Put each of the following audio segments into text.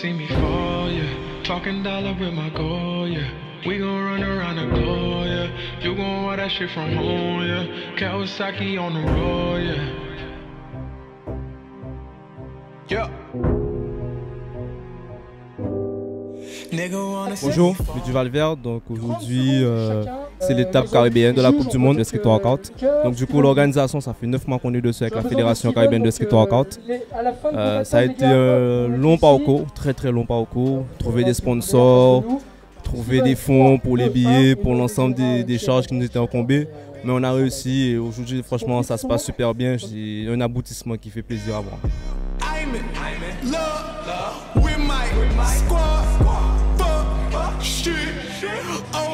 see me fall, yeah. Talking dollar with my goal, yeah. We gon' run around the globe, yeah. You gon' want that shit from home, yeah. Kawasaki on the road, yeah. Bonjour, je suis du Valverde, donc aujourd'hui c'est l'étape caribéenne de la Coupe du Monde de Street Walkout. Donc du coup l'organisation, ça fait 9 mois qu'on est dessus avec la Fédération caribéenne de Street Workout. Ça a été un long parcours, très long parcours, trouver des sponsors, trouver des fonds pour les billets, pour l'ensemble des charges qui nous étaient incombées. Mais on a réussi et aujourd'hui franchement ça se passe super bien, c'est un aboutissement qui fait plaisir à voir.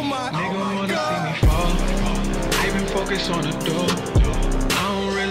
Alors Samuel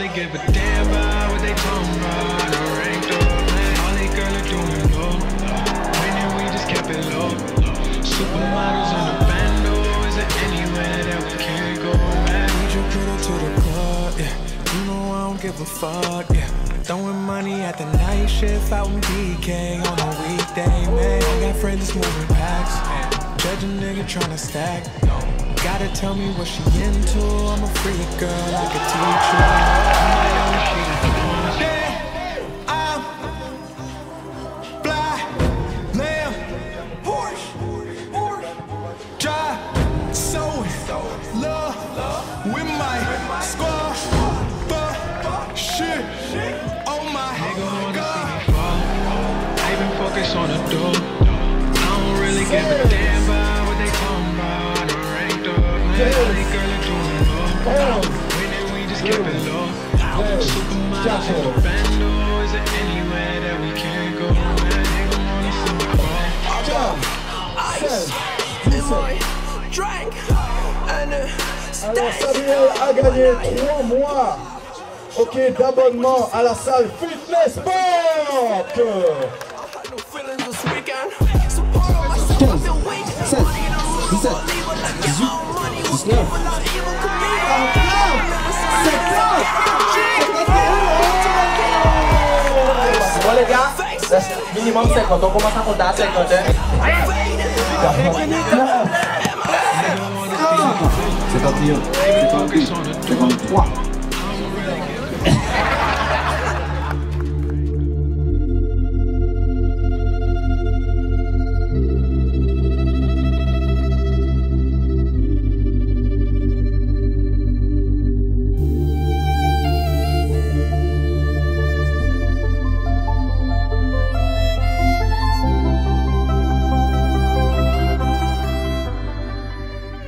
a gagné 3 mois d'abonnement à la salle Fitness Park. 15, 17, 18, 19, 20. Bon les gars, c'est minimum 50, on commence à compter à 50. C'est parti, 52, 53.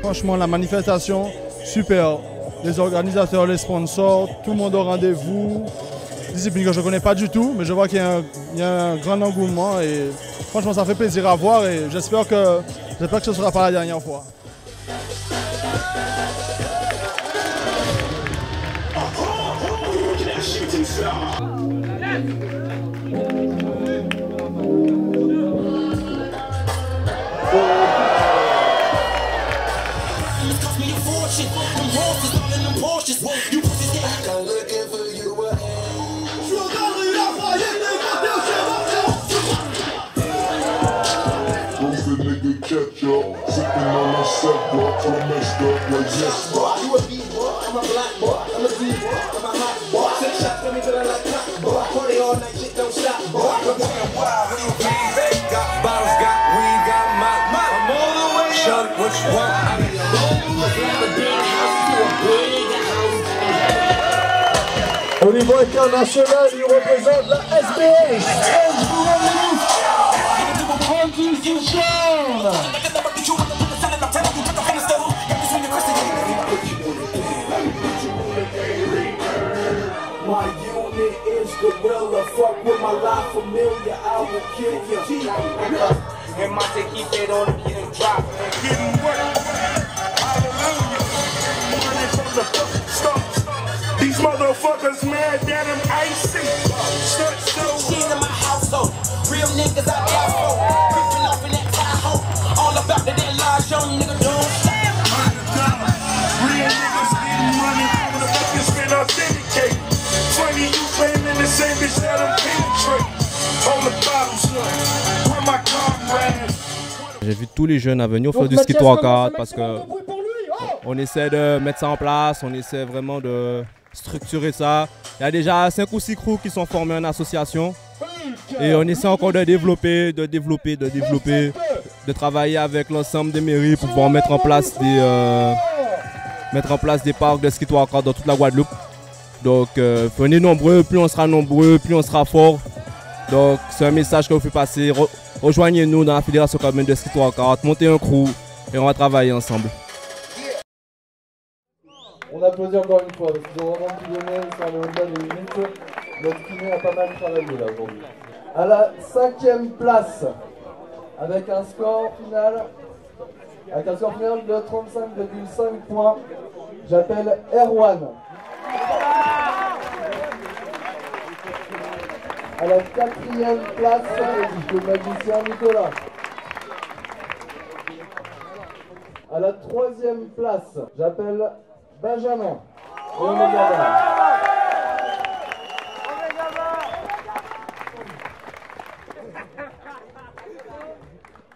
Franchement, la manifestation, super. Les organisateurs, les sponsors, tout le monde au rendez-vous. Discipline que je ne connais pas du tout, mais je vois qu'il y a un grand engouement. Et franchement, ça fait plaisir à voir et j'espère que ce ne sera pas la dernière fois. Au niveau international, il représente la SBS. Motherfuckers mad that I'm icy. Stunt still seen in my household. Real niggas I asked for. Ripping off in that Tahoe. All about that large young nigga don't stand. Real niggas getting money. Motherfuckers been authenticated. Funny you claiming the same bitch that I'm penetrating. On the bottom slug. j'ai vu tous les jeunes à venir faire du ski 3-4 parce que on essaie de mettre ça en place, on essaie vraiment de structurer ça. Il y a déjà 5 ou 6 crews qui sont formés en association et on essaie encore de développer, de travailler avec l'ensemble des mairies pour pouvoir mettre en place des parcs de ski 3-4 dans toute la Guadeloupe. Donc venez nombreux, plus on sera nombreux, plus on sera fort. Donc c'est un message que vous faites passer. Rejoignez-nous dans la Fédération KBN de Street Walkout, montez un crew et on va travailler ensemble. On applaudit encore une fois, parce que Roman Pillonnet, sur le montage des minutes, notre kiné a pas mal travaillé là aujourd'hui. À la 5e place, avec un score final, de 35,5 points, j'appelle Erwan. À la 4e place, le magicien Nicolas. À la 3e place, j'appelle Benjamin. Et Omega.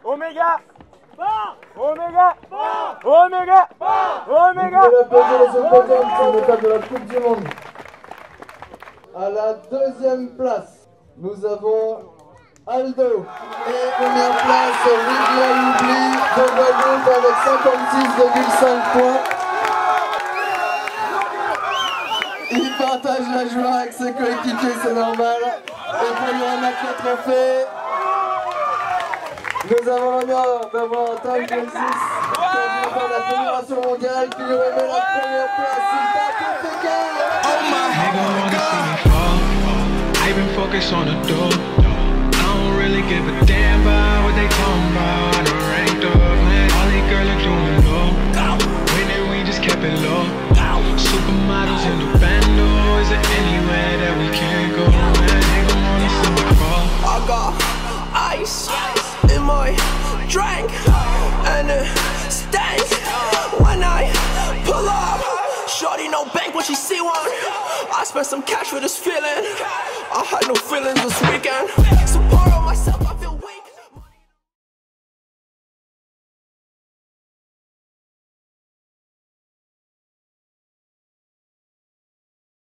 Omega. Omega. Omega. Omega. De la Coupe du Monde. À la 2e place. Nous avons Aldo. Et première place, Olivia Loublie de Valence avec 56,5 points. Il partage la joie avec ses coéquipiers, c'est normal. Et pour lui en accueillir le trophée, nous avons l'honneur d'avoir un Team 26 qui est par la Fédération mondiale qui lui remet la première place. Il bat tout le I've been focused on the door. I don't really give a damn about what they talking about. I'm ranked up, man. All these girls are doing low. Winning, we just kept it low. Supermodels in the band, oh, is there anywhere that we can't go? Man, they gon' wanna slip and fall. I got ice in my drink, and it stinks when I pull up. Shorty no bank when she see one. I spent some cash for this feeling. I had no feelings this weekend.